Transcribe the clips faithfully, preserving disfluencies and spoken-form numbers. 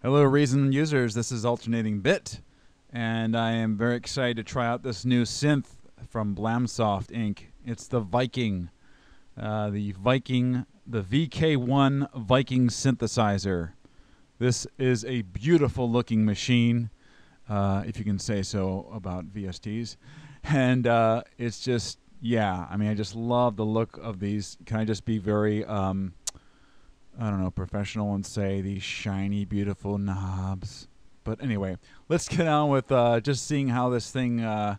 Hello Reason users, this is Alternating Bit, and I am very excited to try out this new synth from Blamsoft Incorporated. It's the Viking, uh, the Viking, the V K one Viking synthesizer. This is a beautiful looking machine, uh, if you can say so about V S Ts, and uh, it's just, yeah, I mean, I just love the look of these. Can I just be very, um, I don't know, professional and say these shiny, beautiful knobs? But anyway, let's get on with uh, just seeing how this thing uh,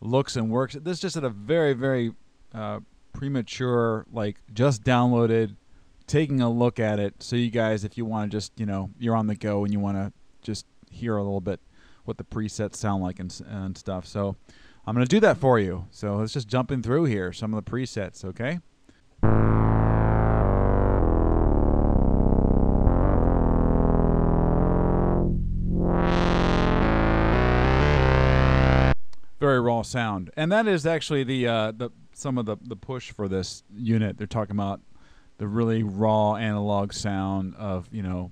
looks and works. This is just at a very, very uh, premature, like just downloaded, taking a look at it. So you guys, if you want to just, you know, you're on the go and you want to just hear a little bit what the presets sound like and, and stuff. So I'm going to do that for you. So let's just jump in through here, some of the presets, okay? Very raw sound, and that is actually the uh, the some of the the push for this unit. They're talking about the really raw analog sound of, you know,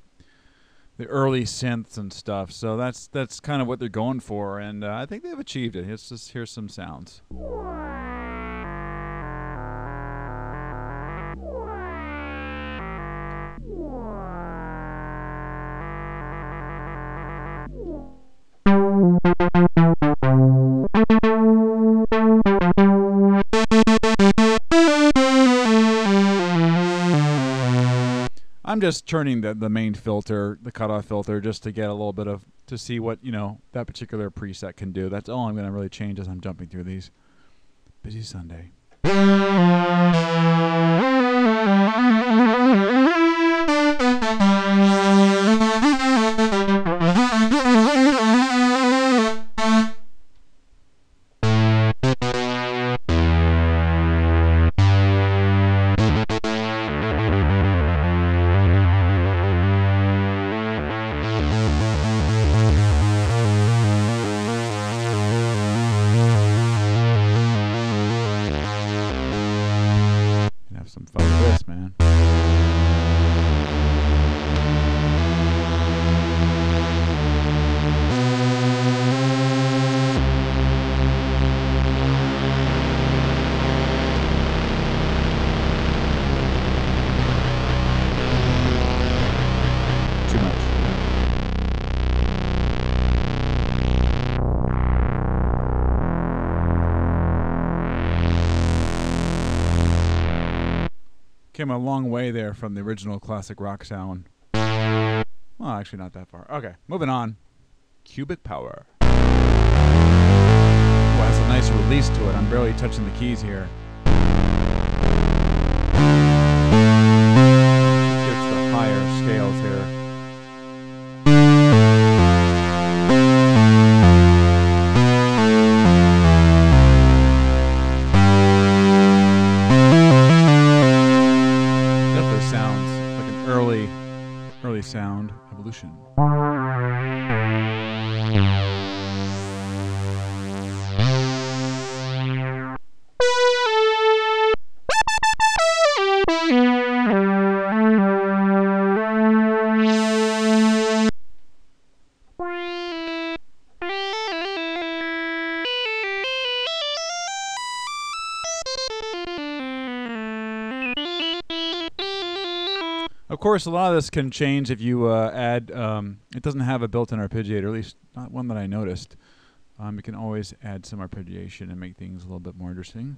the early synths and stuff. So that's that's kind of what they're going for, and uh, I think they've achieved it. Let's just hear some sounds. I'm just turning the, the main filter, the cutoff filter, just to get a little bit of, to see what, you know, that particular preset can do. That's all I'm going to really change as I'm jumping through these. Busy Sunday. Some fun with this, man. Too much. Came a long way there from the original classic rock sound. Well, actually not that far. Okay, moving on. Cubic power. Well, that's a nice release to it. I'm barely touching the keys here. Here's the higher scales here. Sound evolution. Of course, a lot of this can change if you uh, add, um, it doesn't have a built-in arpeggiator, at least not one that I noticed. Um, you can always add some arpeggiation and make things a little bit more interesting.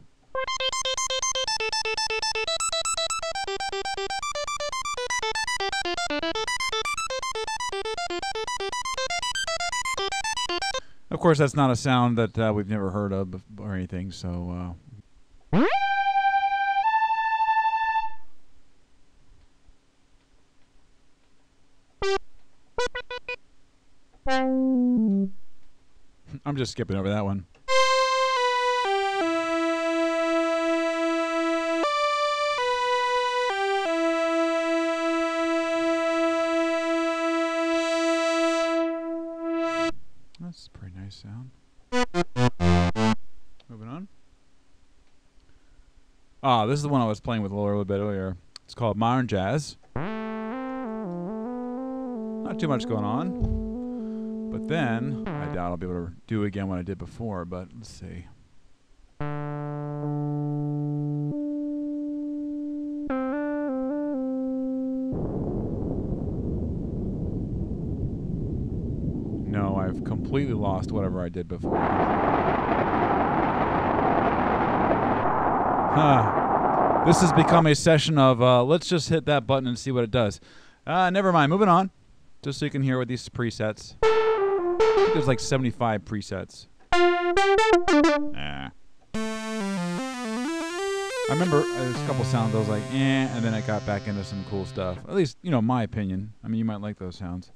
Of course, that's not a sound that uh, we've never heard of or anything, so... Uh, I'm just skipping over that one. That's a pretty nice sound. Moving on. Ah, this is the one I was playing with a little bit earlier. It's called Modern Jazz. not too much going on. But then, I doubt I'll be able to do again what I did before, but let's see. No, I've completely lost whatever I did before. Huh. This has become a session of, uh, let's just hit that button and see what it does. Uh, never mind, moving on. Just so you can hear what these presets. I think there's like seventy-five presets. Nah. I remember there's a couple sounds I was like, eh, and then I got back into some cool stuff. At least, you know, my opinion. I mean, you might like those sounds.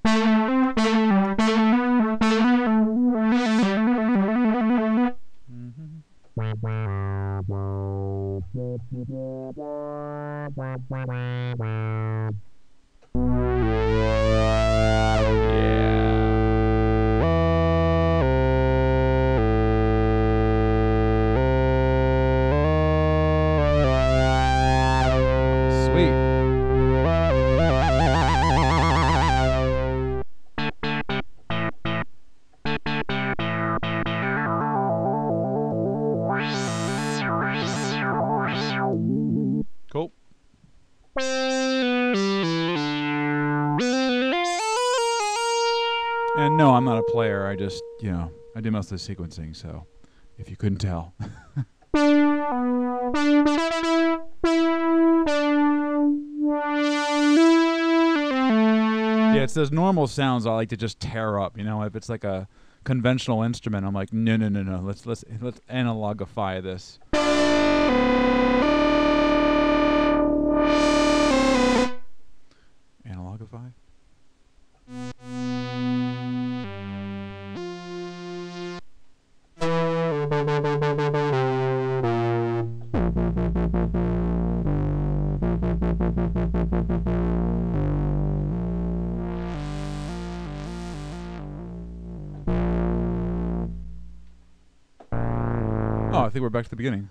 Player, I just, you know, I do most of the sequencing, so if you couldn't tell. Yeah, it's those normal sounds I like to just tear up, you know, if it's like a conventional instrument, I'm like, no, no, no, no, let's, let's, let's analogify this. Analogify? I think we're back to the beginning.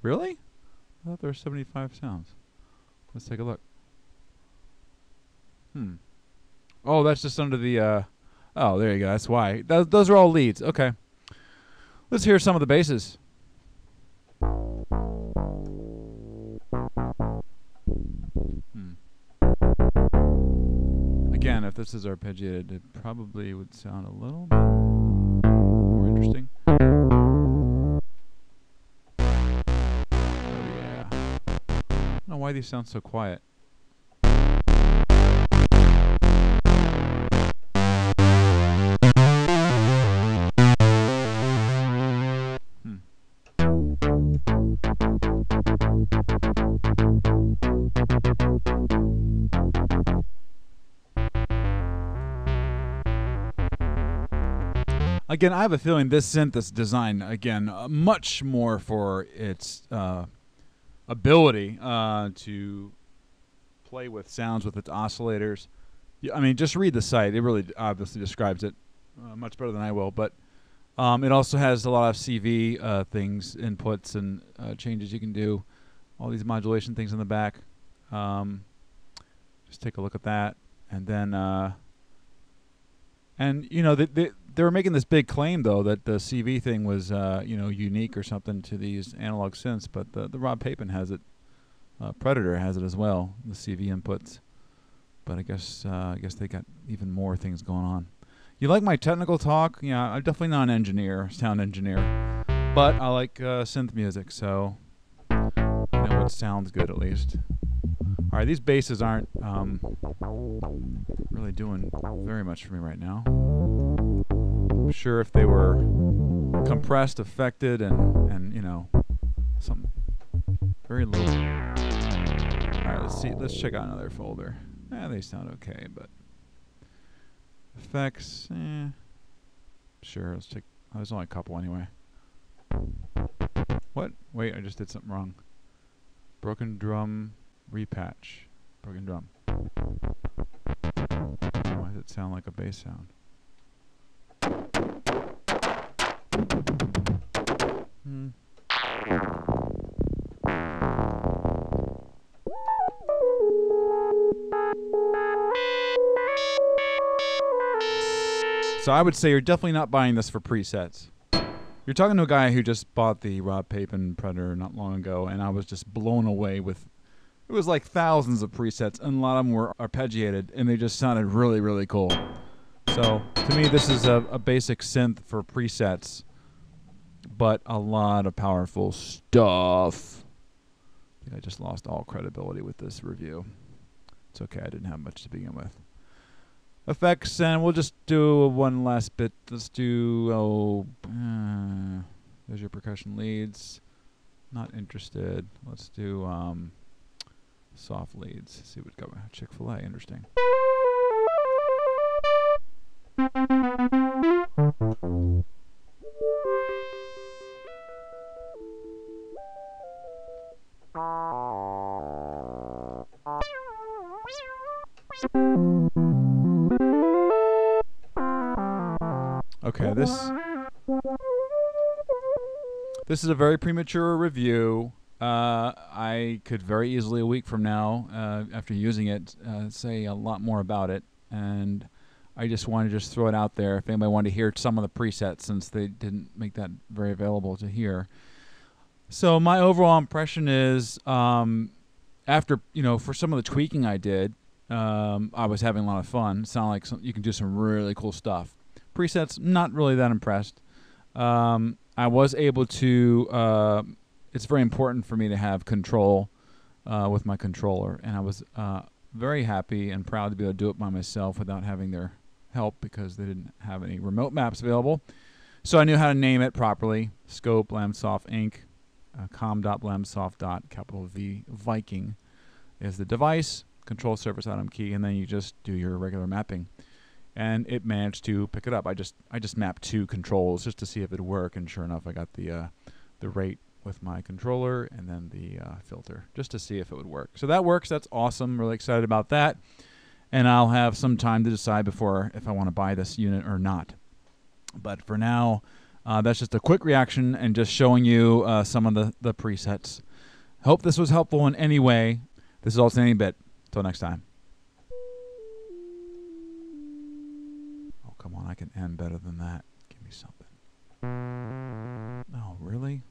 Really? I thought there were seventy-five sounds. Let's take a look. Hmm. Oh, that's just under the, uh, oh, there you go. That's why. Th those are all leads. Okay. Let's hear some of the basses. Hmm. Again, if this is arpeggiated, it probably would sound a little bit more interesting. Why these sound so quiet? Hmm. Again, I have a feeling this synth is designed again uh, much more for its uh, ability uh, to play with sounds with its oscillators. Yeah, I mean, just read the site. It really obviously describes it uh, much better than I will, but um, it also has a lot of C V uh, things, inputs, and uh, changes you can do, all these modulation things in the back. Um, just take a look at that. And then, uh, and you know, they, they, they were making this big claim, though, that the C V thing was, uh, you know, unique or something to these analog synths, but the, the Rob Papen has it. Uh, Predator has it as well, the C V inputs. But I guess uh, I guess they got even more things going on. You like my technical talk? Yeah, I'm definitely not an engineer, sound engineer. But I like uh, synth music, so I know it sounds good at least. All right, these basses aren't um, really doing very much for me right now. I'm sure if they were compressed, affected, and, and you know, something very low. All right, let's see. Let's check out another folder. Eh, they sound okay, but effects, eh. Sure, let's check. Oh, there's only a couple anyway. What? Wait, I just did something wrong. Broken drum repatch. Broken drum. Why does it sound like a bass sound? Hmm. So I would say you're definitely not buying this for presets. You're talking to a guy who just bought the Rob Papen Predator not long ago, and I was just blown away with... It was like thousands of presets, and a lot of them were arpeggiated, and they just sounded really, really cool. So, to me, this is a, a basic synth for presets, but a lot of powerful stuff. I think I just lost all credibility with this review. It's okay, I didn't have much to begin with. Effects, and we'll just do one last bit. Let's do, oh, uh, there's your percussion leads. Not interested. Let's do um, soft leads. See what got Chick-fil-A, interesting. Okay, this this is a very premature review. Uh, I could very easily, a week from now, uh, after using it, uh, say a lot more about it. And I just want to just throw it out there if anybody wanted to hear some of the presets, since they didn't make that very available to hear. So my overall impression is, um, after, you know, for some of the tweaking I did, um, I was having a lot of fun. It sounded like some, you can do some really cool stuff. Presets, not really that impressed. Um, I was able to... Uh, it's very important for me to have control uh, with my controller, and I was uh, very happy and proud to be able to do it by myself without having their help, because they didn't have any remote maps available. So I knew how to name it properly. Scope, Blamsoft Incorporated, uh, com.blamsoft. Capital V Viking is the device, control service item key, and then you just do your regular mapping. And it managed to pick it up. I just I just mapped two controls just to see if it'd work, and sure enough, I got the uh, the rate with my controller and then the uh, filter, just to see if it would work. So that works. That's awesome. Really excited about that. And I'll have some time to decide before if I want to buy this unit or not. But for now, uh, that's just a quick reaction and just showing you uh, some of the, the presets. Hope this was helpful in any way. This is Alternating Bit. Till next time. Oh, come on. I can end better than that. Give me something. Oh, really?